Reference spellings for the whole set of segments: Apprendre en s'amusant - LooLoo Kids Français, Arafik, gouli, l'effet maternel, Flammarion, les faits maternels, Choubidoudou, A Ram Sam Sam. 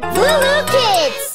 LooLoo Kids.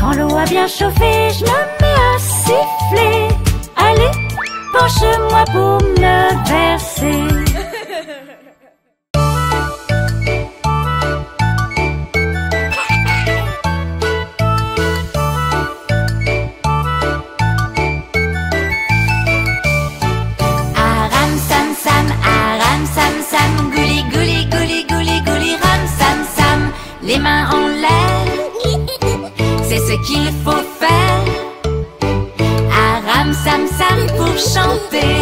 Quand l'eau a bien chauffé, je me mets à siffler. Allez, penche-moi pour me verser. Les mains en l'air, c'est ce qu'il faut faire. Aram sam sam pour chanter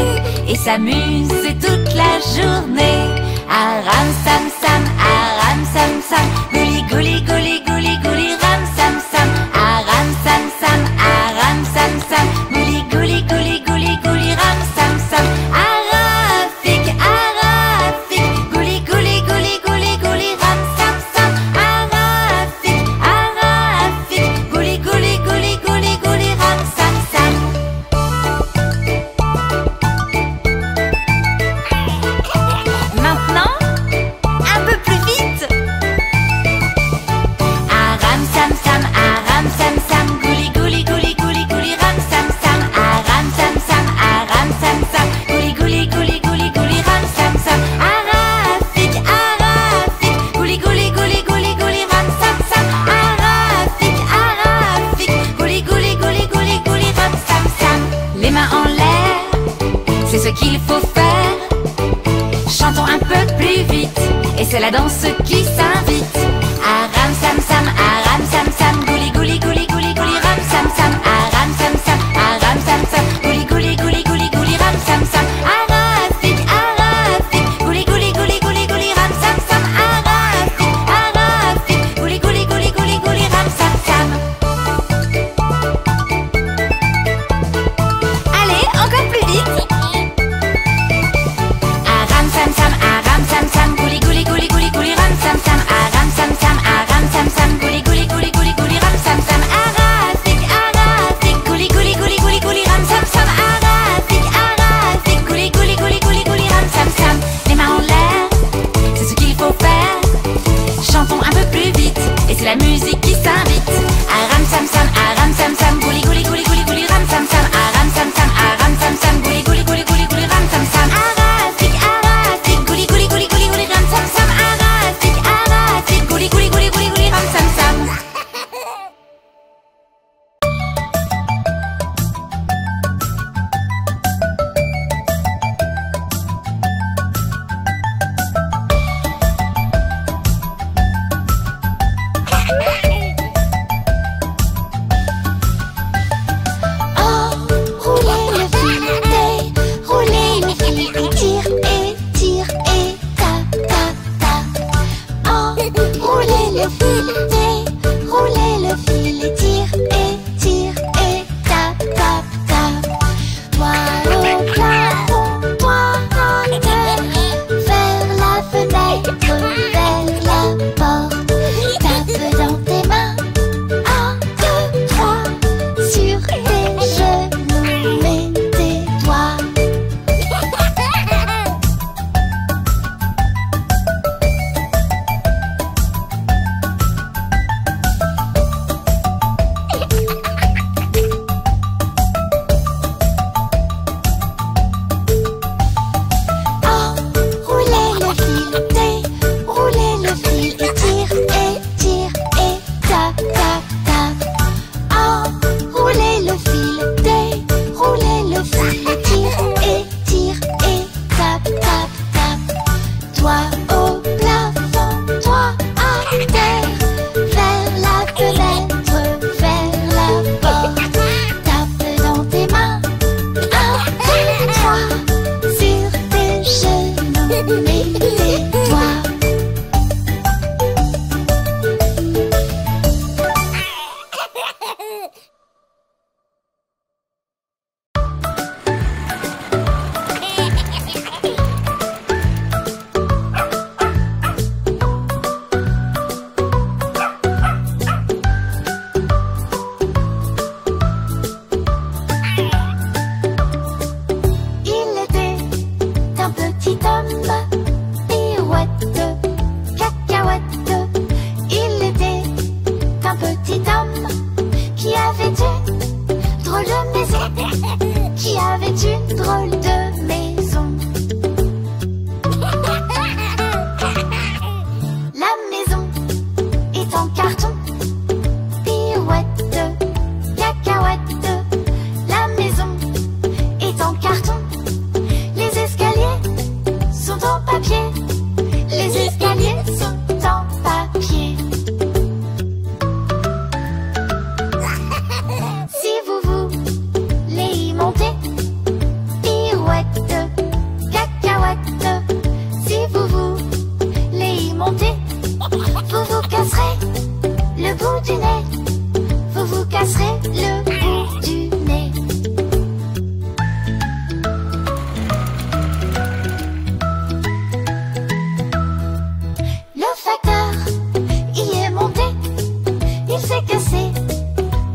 et s'amuser toute la journée. Aram sam sam, aram sam sam, gouli gouli gouli gouli gouli ram sam sam. Aram sam sam, aram sam sam, gouli gouli gouli gouli gouli ram sam sam. Arafik, arafik, gouli gouli gouli gouli gouli ram sam sam. C'est ce qu'il faut faire. Chantons un peu plus vite et c'est la danse qui s'invite. Aram sam sam, aram sam sam, gouli gouli gouli gouli gouli ram sam sam. Aram sam sam, aram sam sam, gouli gouli gouli gouli gouli ram sam sam. Arafik, arafik, gouli gouli gouli gouli gouli ram sam sam. Arafik, arafik, gouli gouli gouli gouli gouli ram sam sam. Allez, encore plus vite. Sam sam, aram sam sam, gouli gouli gouli gouli gouli ram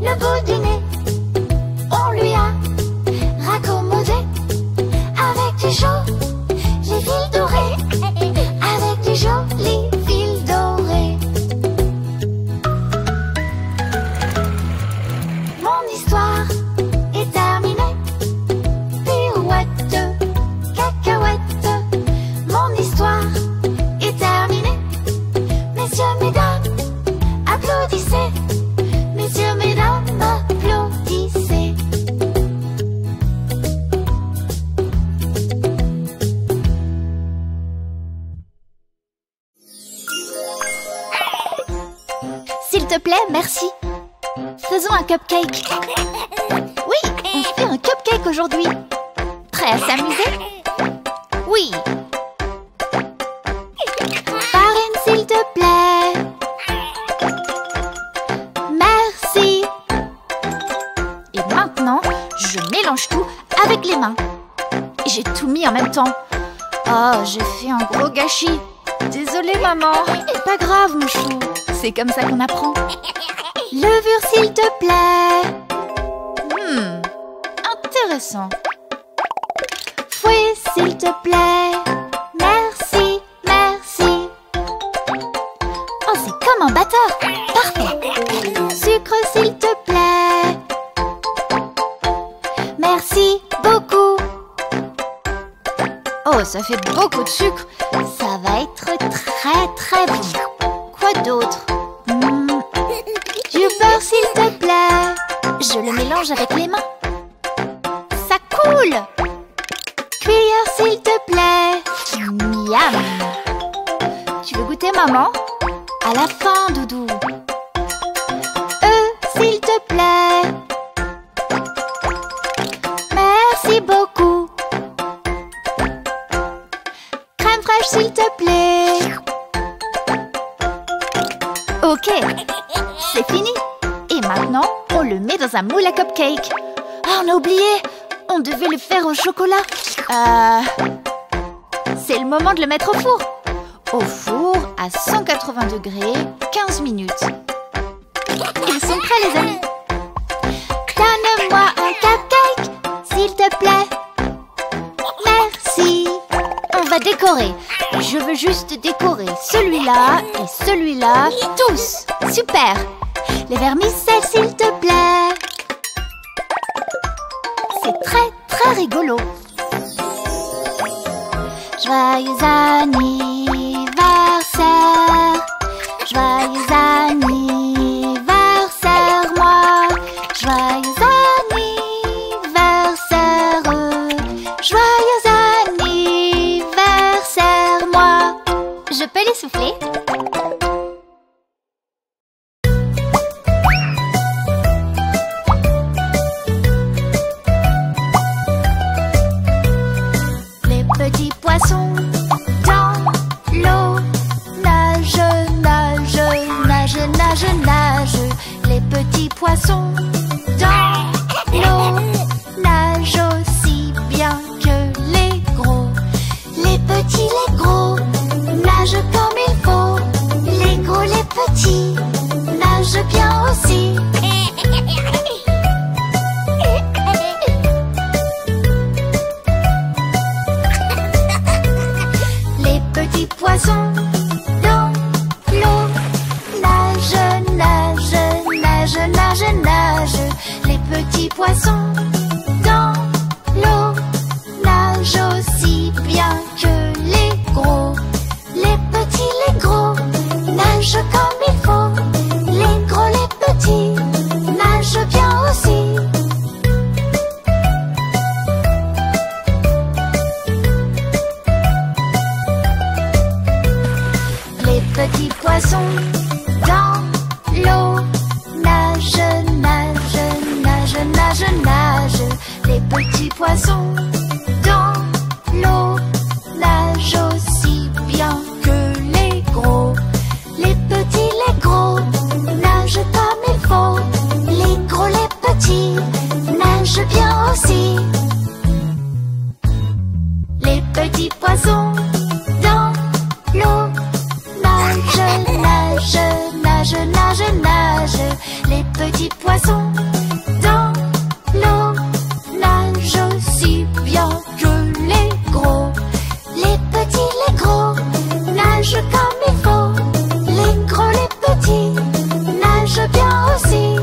le bout du nez. On lui a raccommodé avec du joli fil doré, avec du joli fil doré. Mon histoire est terminée. Pirouette, cacahuète. Mon histoire est terminée. Messieurs, mesdames, applaudissez. Messieurs, mesdames, applaudissez. S'il te plaît, merci. Faisons un cupcake. Oui, on fait un cupcake aujourd'hui. Prêt à s'amuser? Oui. Parraine, s'il te plaît. Merci. Et maintenant, je mélange tout avec les mains. J'ai tout mis en même temps. Oh, j'ai fait un gros gâchis. Désolée, maman. Pas grave, mon chou. C'est comme ça qu'on apprend. Levure, s'il te plaît. Intéressant. Fouet, s'il te plaît. Merci, merci. Oh, c'est comme un batteur. Parfait. Sucre, s'il te plaît. Merci beaucoup. Oh, ça fait beaucoup de sucre. Ça va être très, très bon. Quoi d'autre? Du beurre, s'il te plaît. Je le mélange avec les mains. Ça coule. Cuillère, s'il te plaît. Miam. Tu veux goûter, maman? À la fin, doudou. S'il te plaît. Merci beaucoup. Crème fraîche, s'il te plaît. Ok. C'est fini. Et maintenant, on le met dans un moule à cupcake. Ah, on a oublié. On devait le faire au chocolat. C'est le moment de le mettre au four. Au four, à 180 degrés, 15 minutes. Ils sont prêts, les amis. Donne-moi un cupcake, s'il te plaît. Merci. On va décorer. Je veux juste décorer celui-là et celui-là. Tous. Super. Les vermicelles, s'il te plaît. C'est très, très rigolo. Joyeux anniversaire. Joyeux anniversaire, moi. Joyeux anniversaire. Joyeux anniversaire, moi. Je peux les souffler? Poissons dans l'eau nagent aussi bien que les gros. Les petits, les gros nagent comme il faut. Les gros, les petits nagent bien aussi. Les petits poissons dans l'eau nagent, nagent. Nage, nage, nage, les petits poissons dans l'eau nagent aussi bien que les gros. Les petits, les gros nagent comme il faut. Les gros, les petits nagent bien aussi. Les petits poissons dans l'eau nage, nage, nage, nage, nage, poissons dans l'eau nagent si bien que les gros, les petits, les gros nagent comme il faut. Les gros, les petits nagent bien aussi.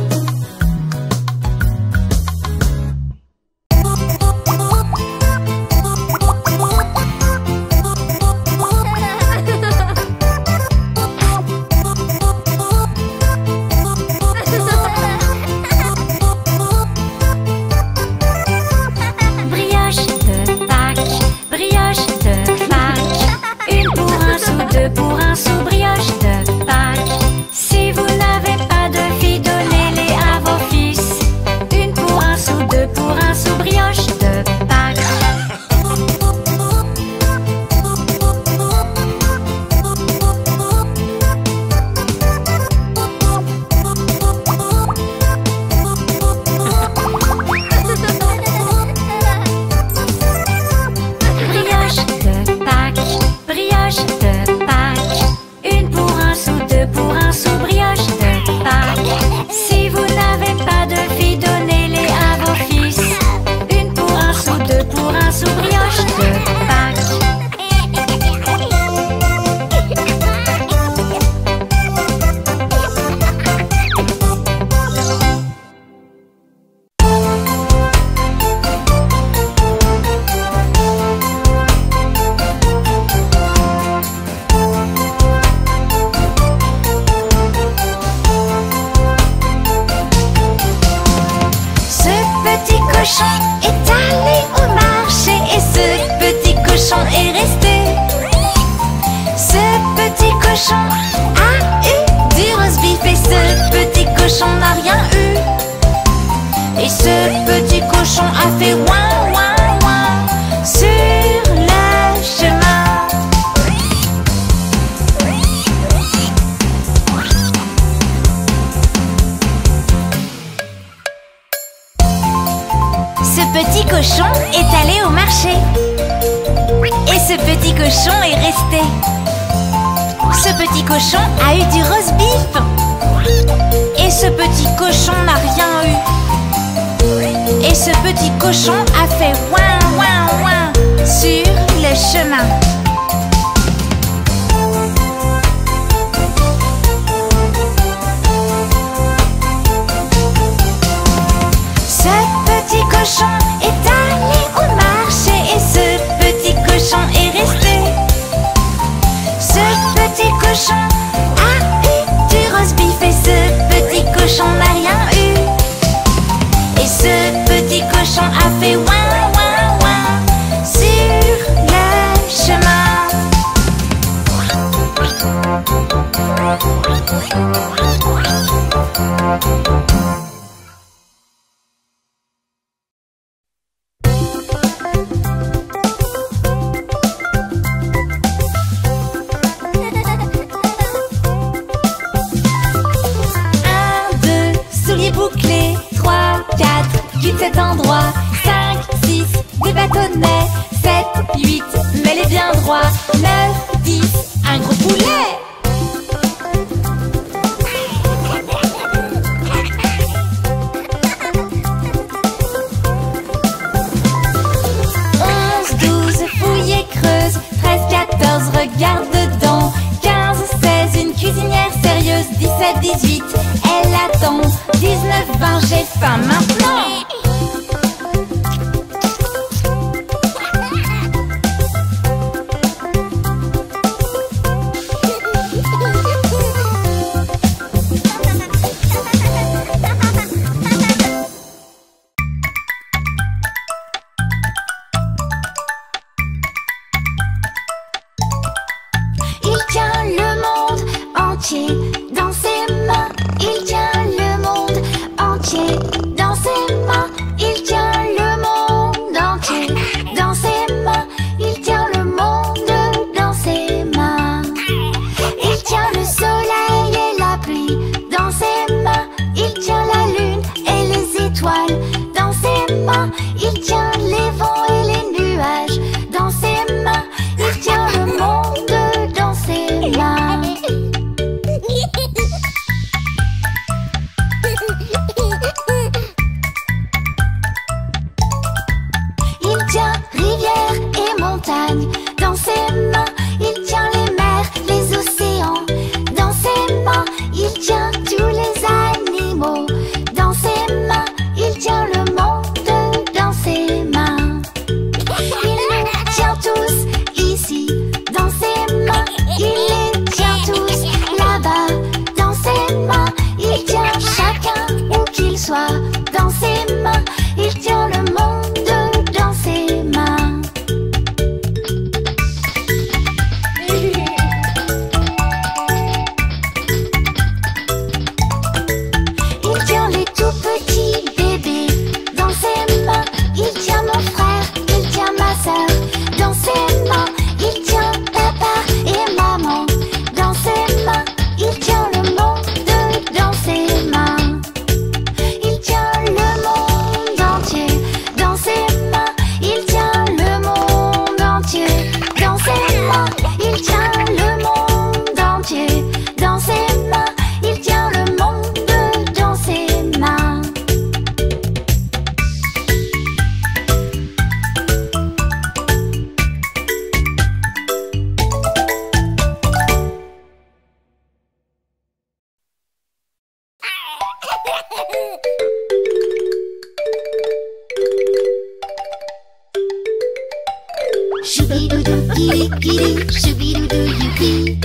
kili, choubidoudou youpi.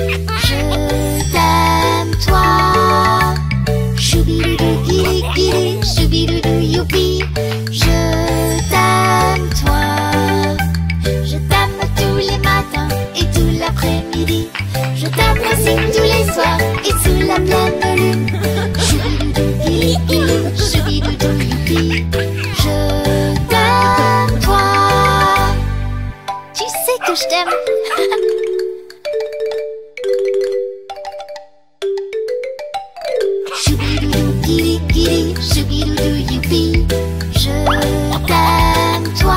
Je t'aime toi. Choubidoudou kili, kili, choubidoudou youpi. Je t'aime toi. Je t'aime tous les matins et tout l'après-midi. Je t'aime aussi tous les soirs et sous la pleine lune. Choubidoudou kili, kili, choubidoudou youpi. Je t'aime toi. Tu sais que je t'aime. Choubidoudou kili, kili, choubidoudou youpi. Je t'aime toi.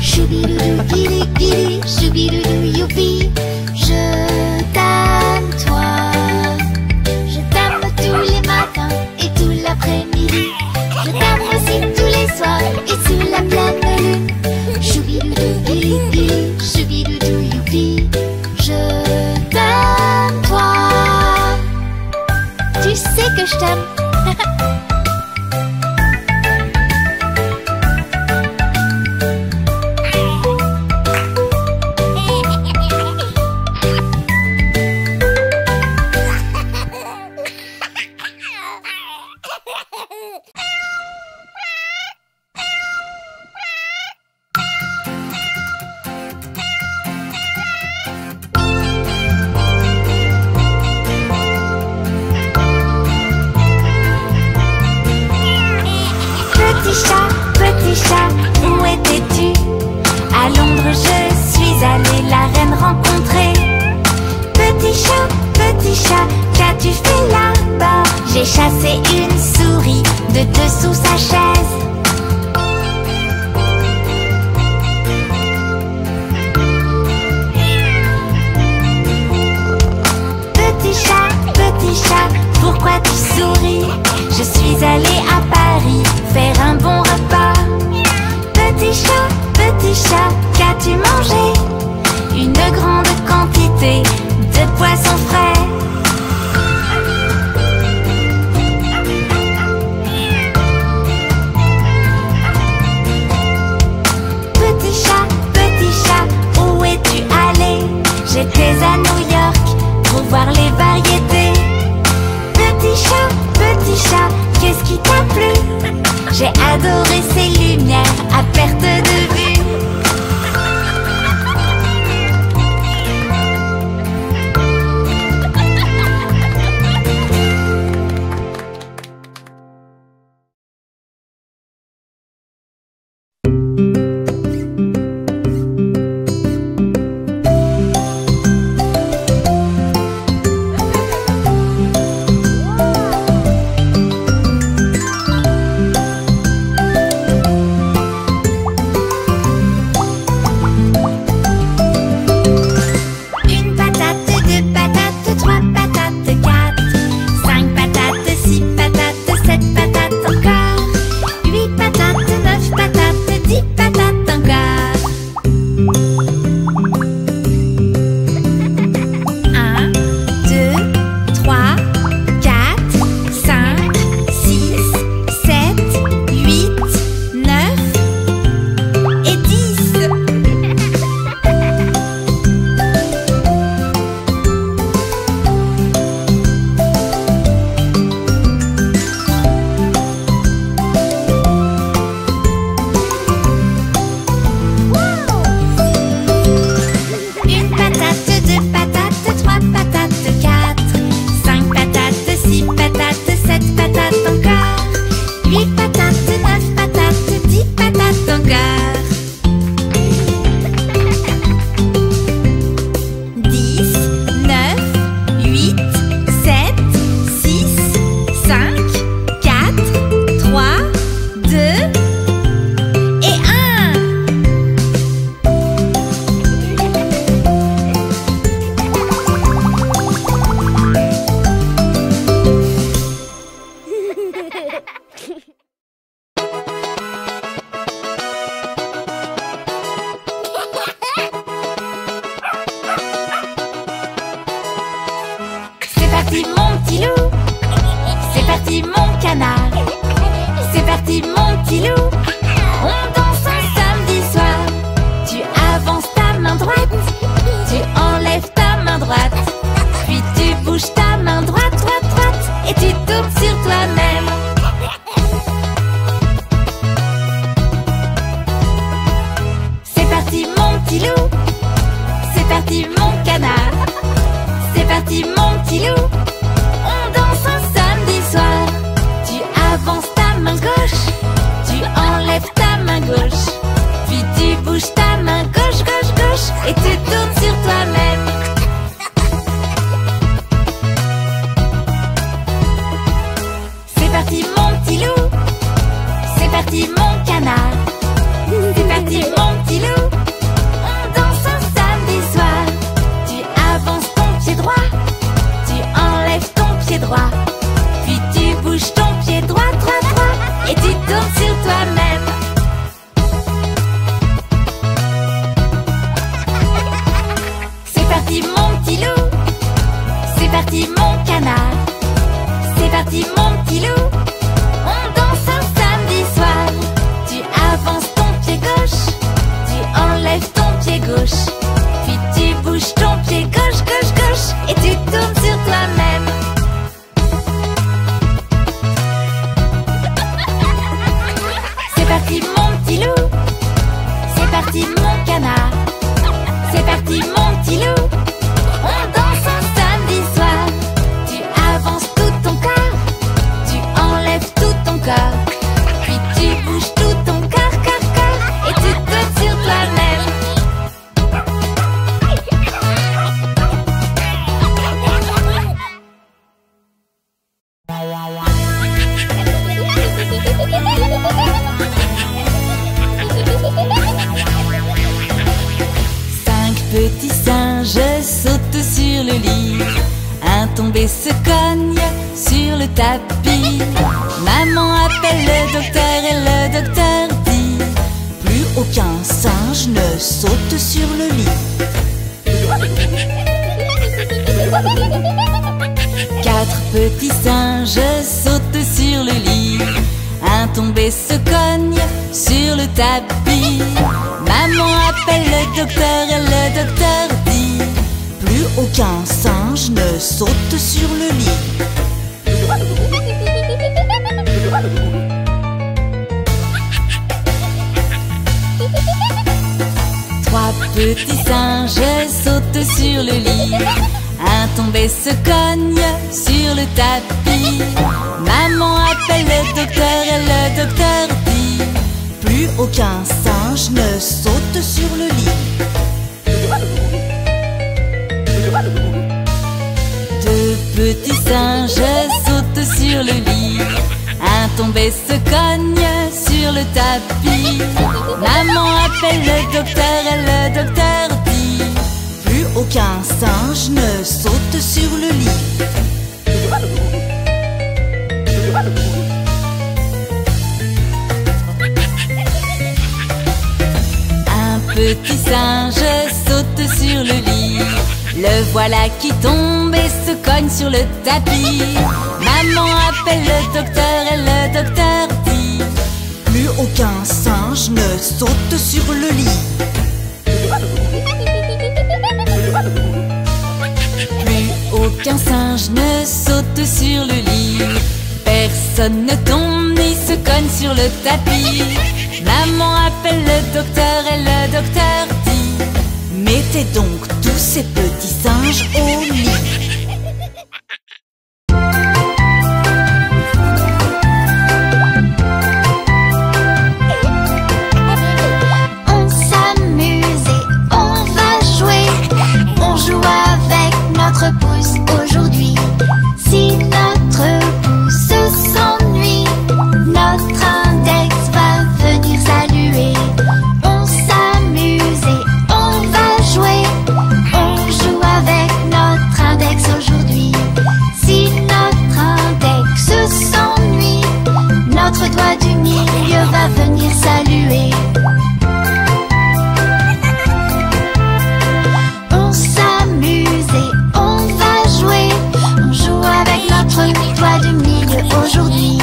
Choubidoudou kili, kili, choubidoudou youpi. Je t'aime toi. Je t'aime tous les matins et tout l'après-midi. Je t'aime aussi tous les soirs et sous la pleine lune. Choubidoudou kili, kili, choubidoudou youpi. Je t'aime toi. Tu sais que je t'aime. Mon petit loup, on danse un samedi soir. Tu avances ta main droite. parti mon petit loup, c'est parti mon canard, c'est parti mon petit loup. On danse un samedi soir. Tu avances ton pied droit, tu enlèves ton pied droit, puis tu bouges ton pied droit, droit, droit, et tu tournes sur toi-même. C'est parti mon petit loup, c'est parti mon canard, c'est parti mon petit loup. On danse un samedi soir. Tu avances ton pied gauche, tu enlèves ton pied gauche, puis tu bouges ton pied gauche, gauche, gauche, et tu tournes sur toi-même. C'est parti mon petit loup, c'est parti mon canard, c'est parti mon petit loup. On danse un samedi soir. Tu avances tout ton corps, tu enlèves tout ton corps, puis tu bouges tout ton corps, corps, corps, et tu tournes sur toi-même. Cinq petits singes sautent sur le lit. Un tombé se cogne sur le tapis. Maman appelle le docteur et le docteur dit: plus aucun singe ne saute sur le lit. Quatre petits singes sautent sur le lit. Un tombé se cogne sur le tapis. Maman appelle le docteur et le docteur dit: plus aucun singe ne saute sur le lit. Trois petits singes sautent sur le lit. Un tombé se cogne sur le tapis. Maman appelle le docteur et le docteur dit: plus aucun singe ne saute sur le lit. Deux petits singes sautent sur le lit. Un tombé se cogne sur le tapis. Maman appelle le docteur et le docteur dit: plus aucun singe ne saute sur le lit. Un petit singe saute sur le lit. Le voilà qui tombe et se cogne sur le tapis. Maman appelle le docteur et le docteur dit: plus aucun singe ne saute sur le lit. Plus aucun singe ne saute sur le lit. Personne ne tombe ni se cogne sur le tapis. Maman appelle le docteur et le docteur dit: mettez donc tous ces petits singes au lit. On s'amuse et on va jouer. On joue avec notre pouce aujourd'hui. Si notre pouce s'ennuie, notre index va venir saluer. On s'amuse et on va jouer. On joue avec notre index aujourd'hui. Si notre index s'ennuie, notre doigt du milieu va venir saluer. On s'amuse et on va jouer. On joue avec notre doigt du milieu aujourd'hui.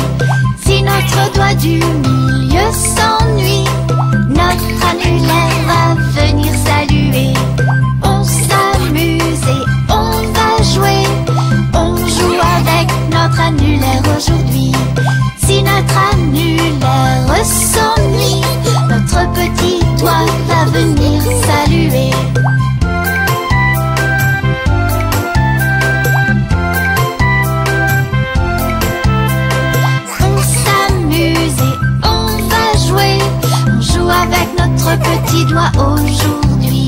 Si notre doigt du milieu s'ennuie, notre annulaire va venir saluer. On s'amuse et on va jouer. On joue avec notre annulaire aujourd'hui. Si notre annulaire s'ennuie, notre petit doigt va venir saluer. Avec notre petit doigt aujourd'hui.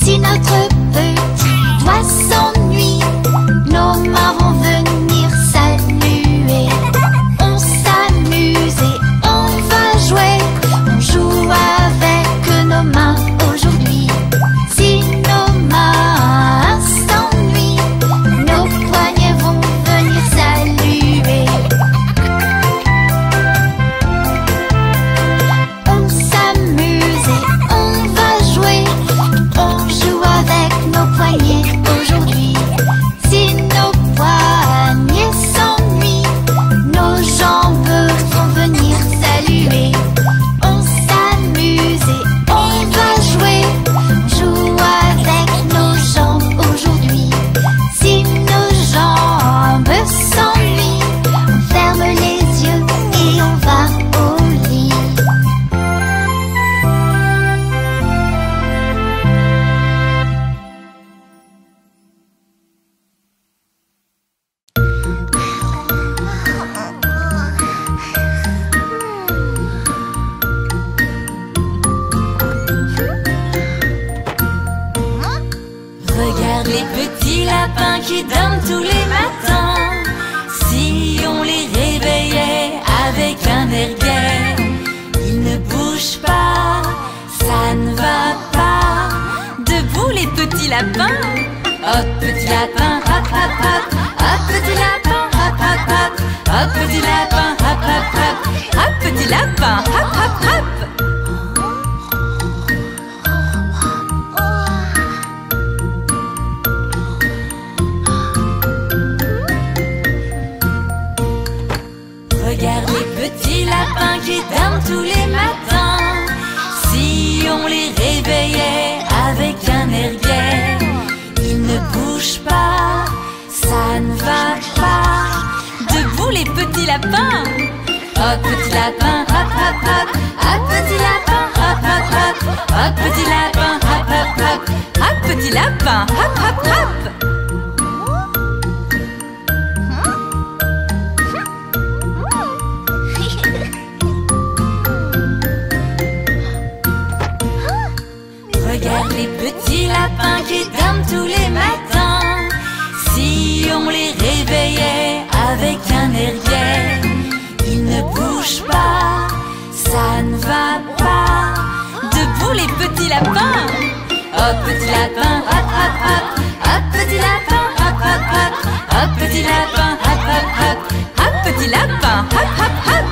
Si notre petit doigt s'ennuie, nos mains vont venir saluer. On qui dorment tous les matins. Si on les réveillait avec un air gai, ils ne bougent pas, ça ne va pas. Debout les petits lapins. Hop petit lapin, hop hop hop. Hop petit lapin, hop hop hop. Hop petit lapin, hop hop hop. Hop petit lapin, hop hop hop. Qui dorment tous les matins. Si on les réveillait avec un air gai, ils ne bougent pas, ça ne va pas. Debout les petits lapins. Hop petit lapin, hop hop hop. Hop petit lapin, hop hop hop. Hop petit lapin, hop hop hop. Hop petit lapin, hop hop hop. Les petits lapins qui dorment tous les matins. Si on les réveillait avec un air gai, ils ne bougent pas, ça ne va pas. Debout les petits lapins. Hop petit lapin, hop hop hop. Hop petit lapin, hop hop hop. Hop petit lapin, hop hop hop. Hop petit lapin, hop hop hop.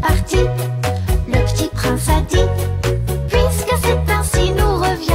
Parti, le petit prince a dit, puisque c'est ainsi nous reviendrons.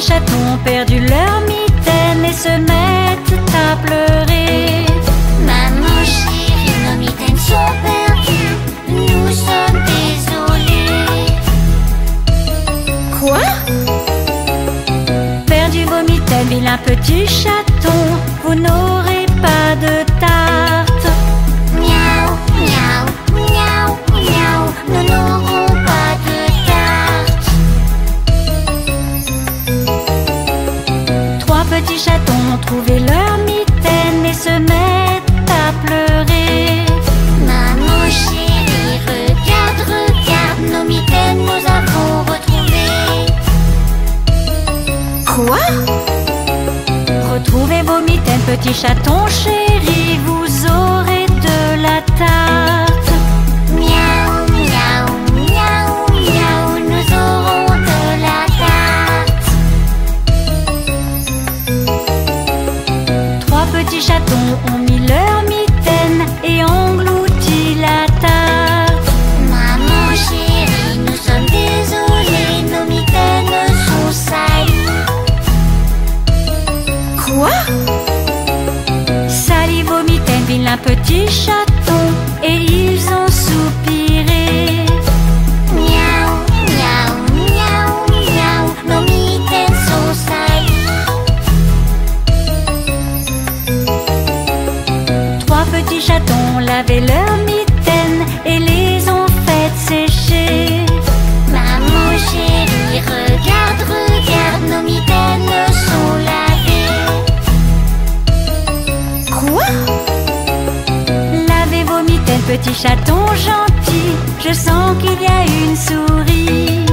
petits chatons ont perdu leur mitaine et se mettent à pleurer. Maman chérie, nos mitaines sont perdues, nous sommes désolés. Quoi? Perdu vos mitaines, vilain petit chaton, vous n'aurez pas de tarte. Miaou, miaou, miaou, miaou, nous n'aurons pas de tarte. Trois petits chatons ont trouvé leur mitaine et se mettent à pleurer. Maman chérie, regarde, regarde, nos mitaines nous avons retrouvées. Quoi? Retrouvez vos mitaines, petits chatons chéris, vous aurez de la tarte. Miaou, miaou, miaou, miaou, nous aurons de la tarte. Trois petits chatons ont mis leur mitaine et englouti la tarte. Maman chérie, nous sommes désolés, nos mitaines sont salies. Quoi? Salut vos mitaines, vilain petit chaton, et ils ont soupiré. Miaou, miaou, miaou, miaou, nos mitaines sont salies. Trois petits chatons ont lavé leurs mitaines et les ont faites sécher. Maman chérie, regarde, regarde, nos mitaines sont lavées. Lavez vos mitaines, petit chaton gentil, je sens qu'il y a une souris.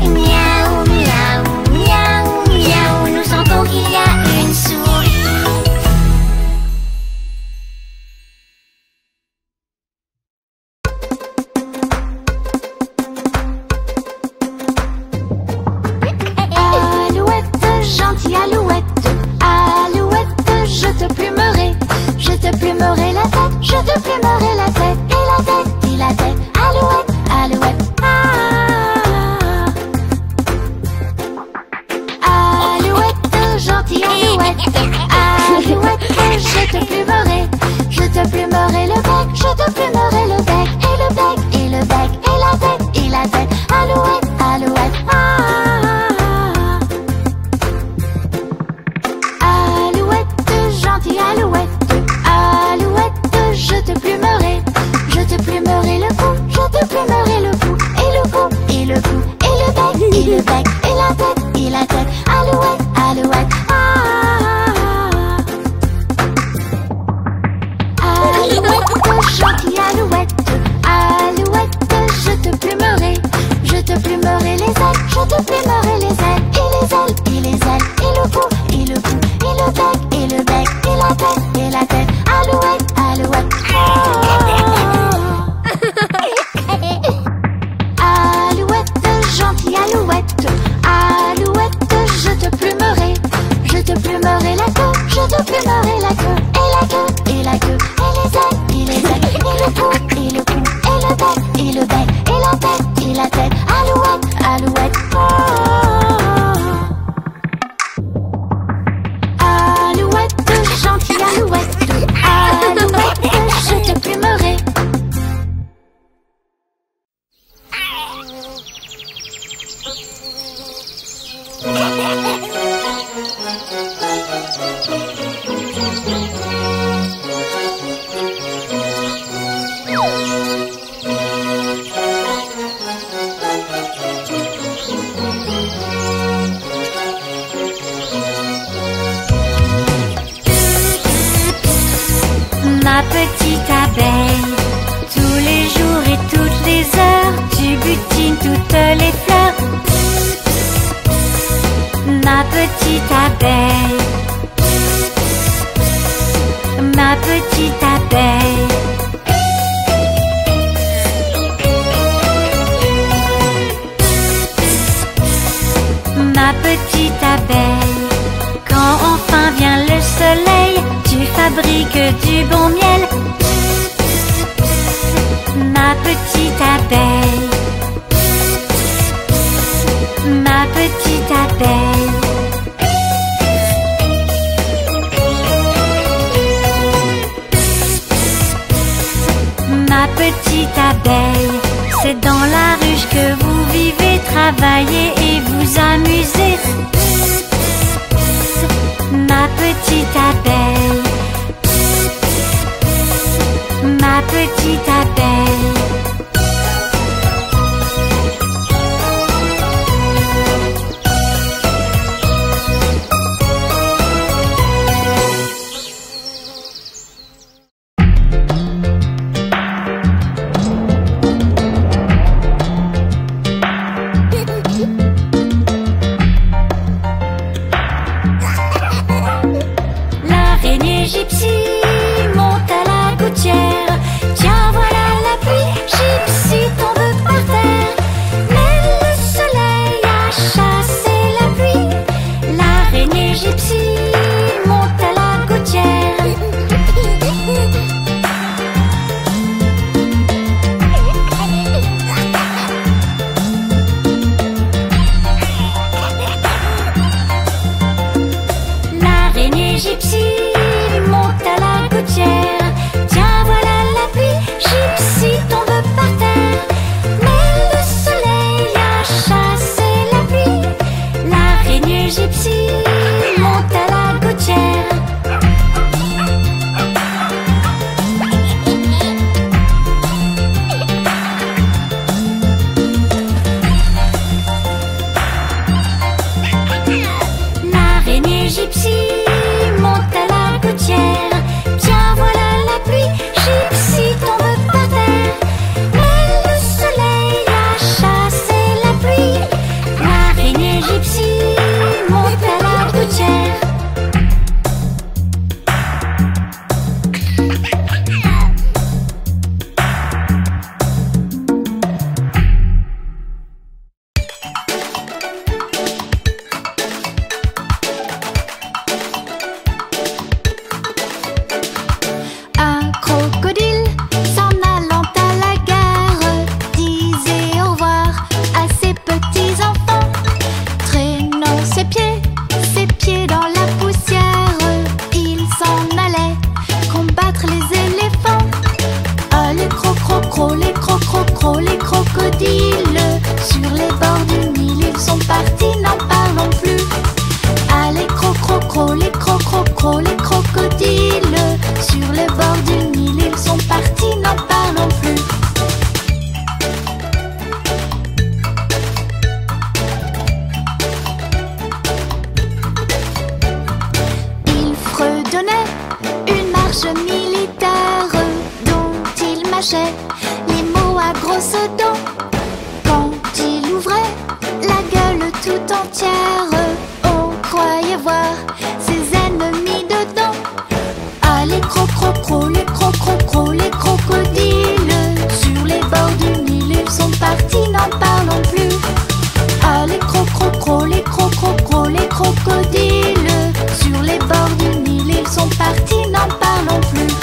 Miaou, miaou, miaou, miaou, nous sentons qu'il y a une souris. Ma petite abeille. travailler et vous amuser. Ma petite abeille, ma petite abeille. Partis, n'en parlons plus.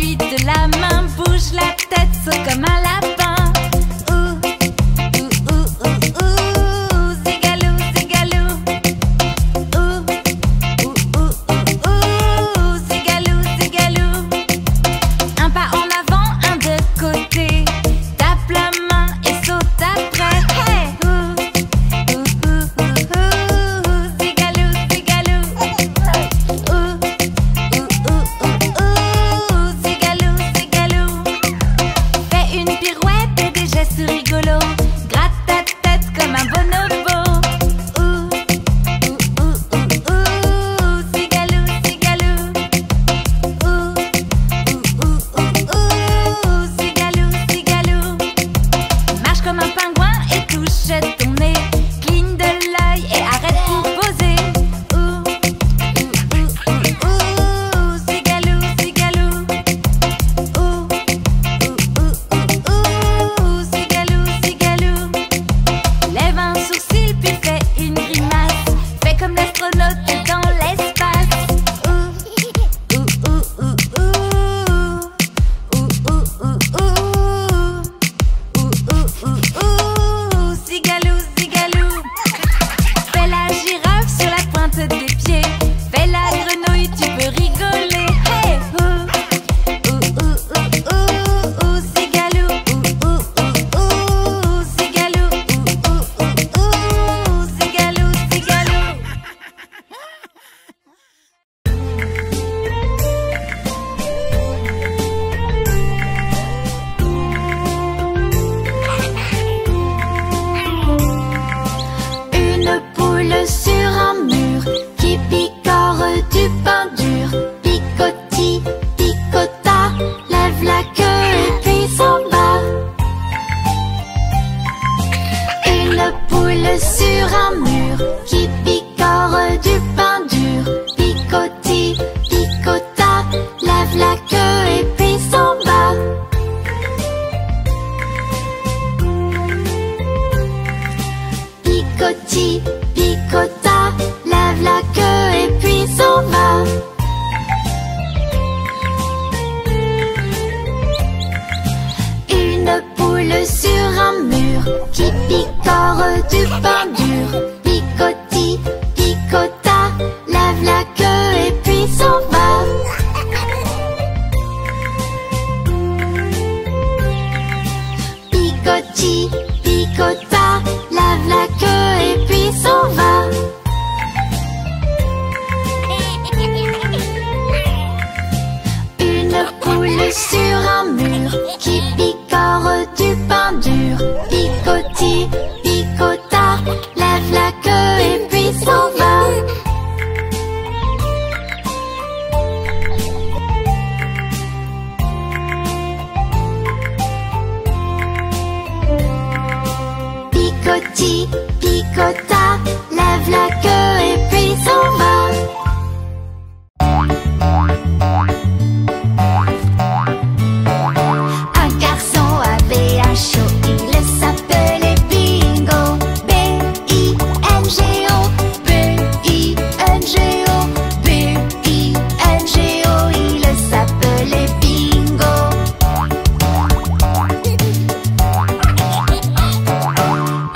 suite de la main, bouge la tête, saute comme un lapin.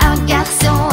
Un garçon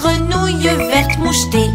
grenouille verte mouchetée.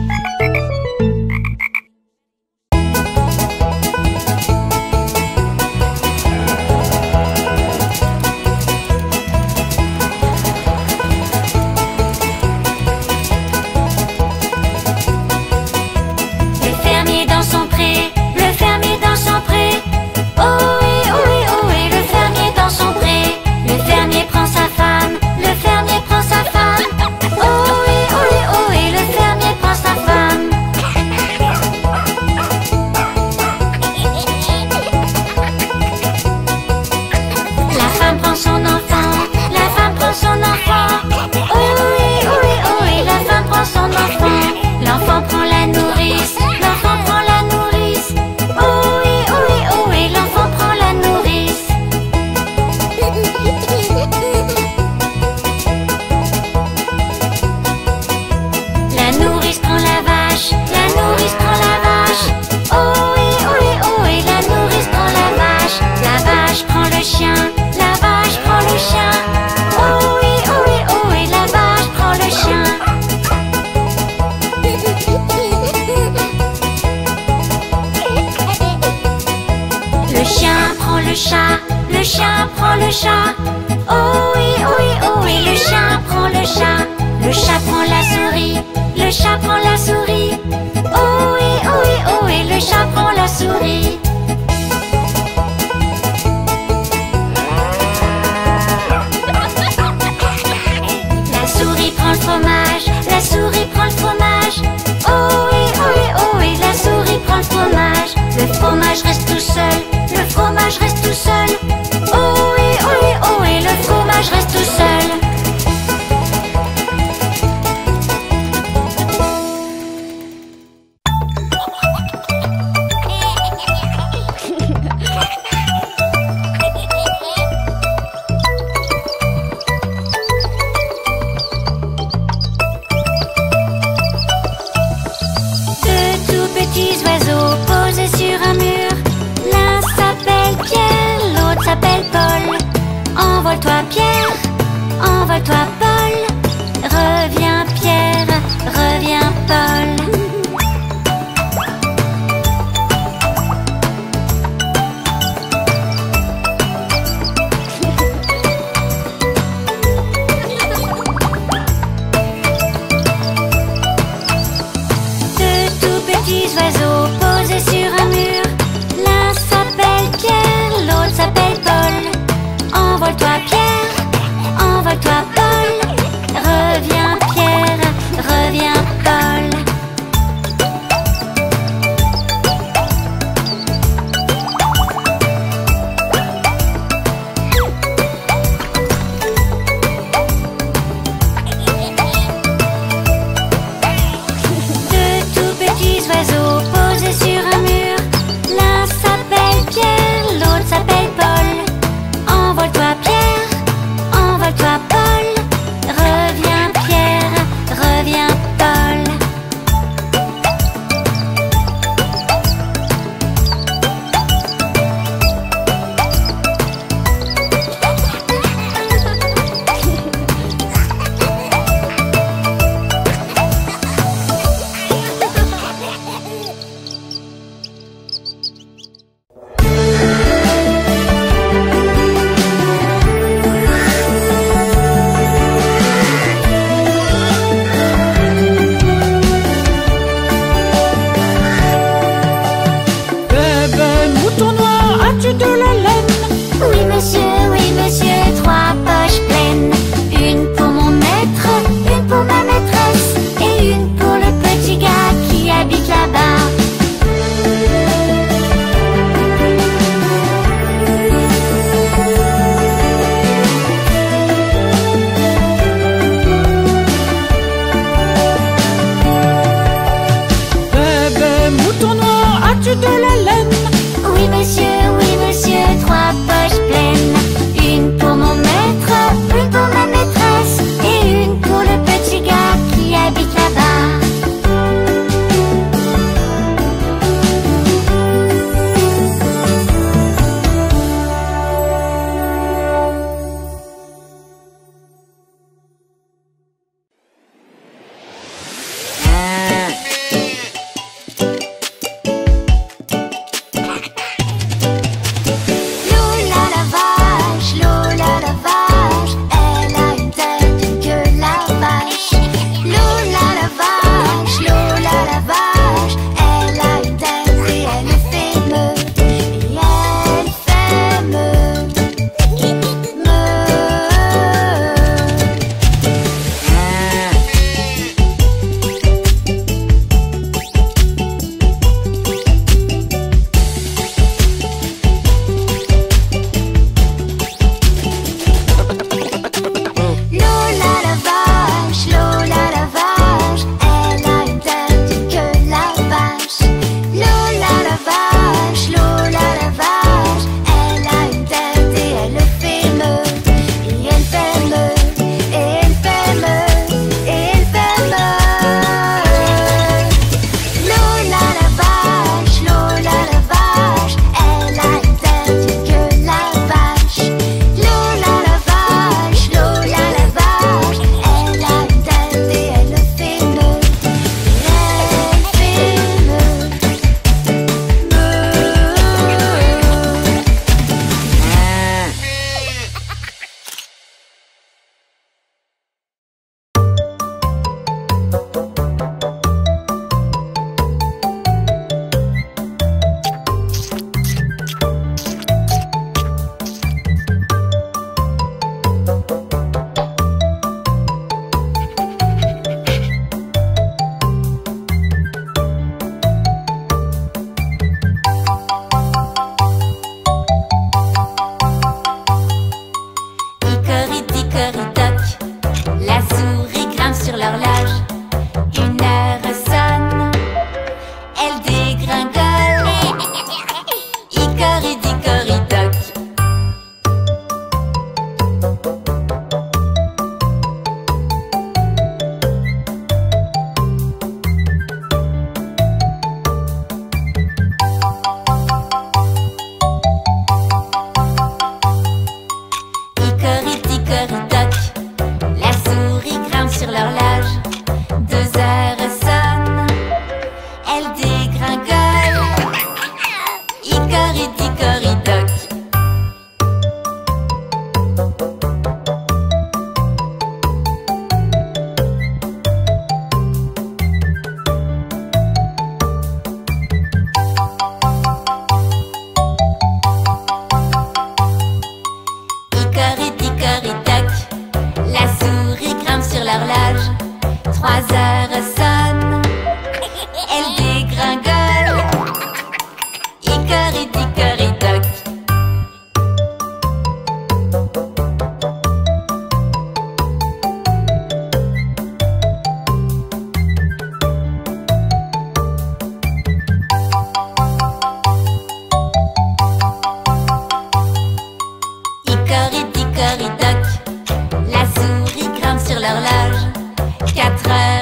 Oiseaux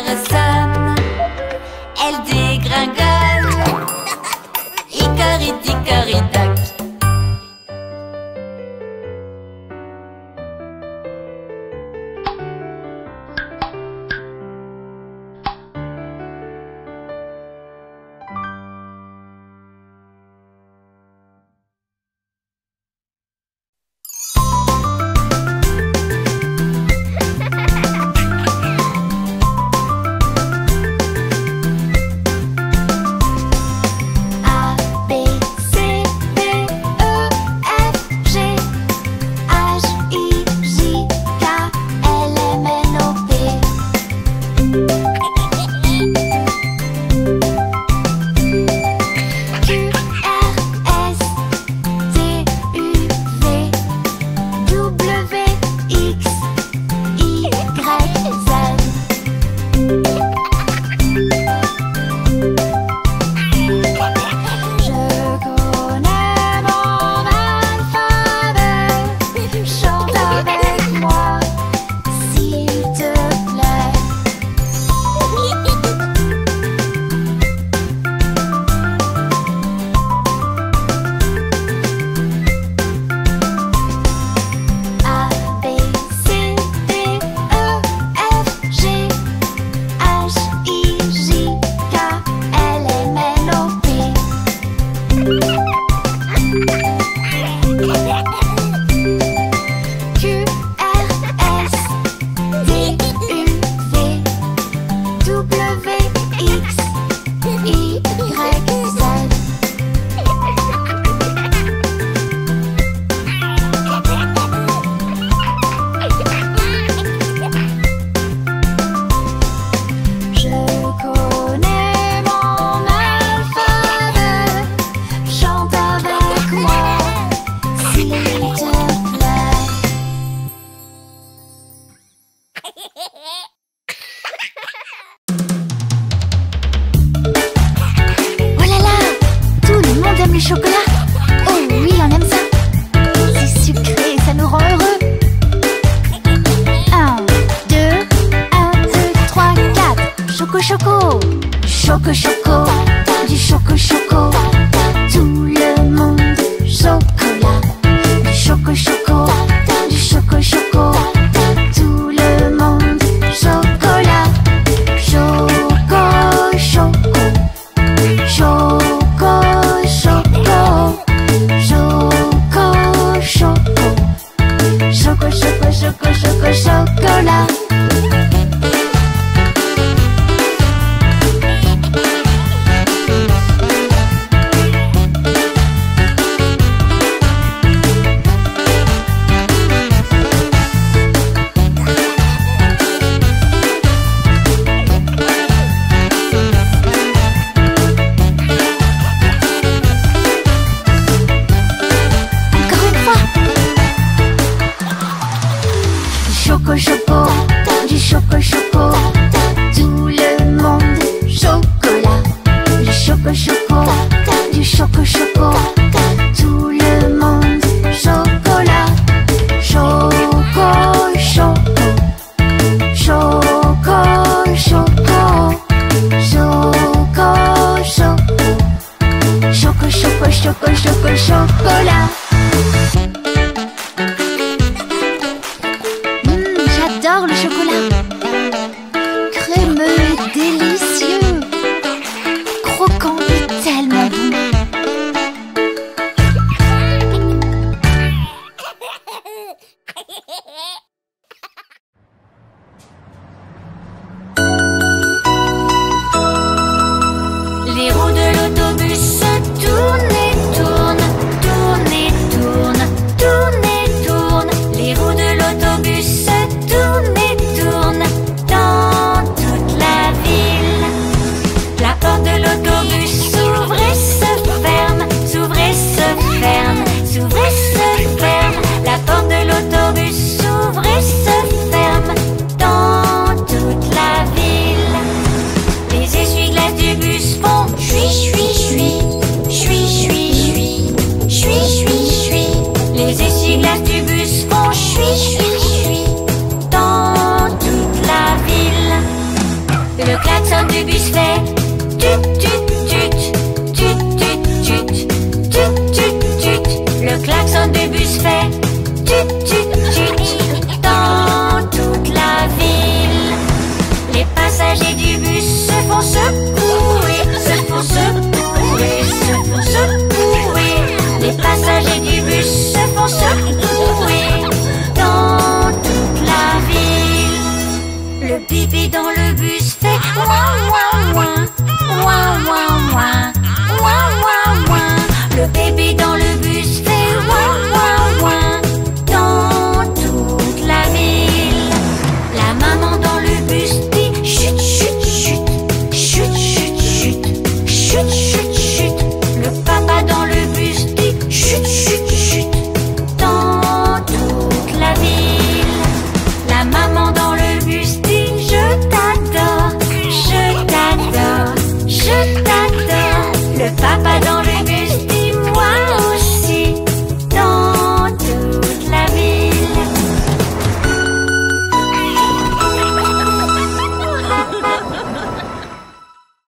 personne. Elle dégringole. Hicoridicoridoc. Le klaxon du bus fait tut tut tut tut tut tut tut tut tut. Le klaxon du bus fait tut tut tut dans toute la ville. Les passagers du bus se font secouer, se font secouer, se font secouer. Les passagers du bus se font secouer dans toute la ville. Le pipi dans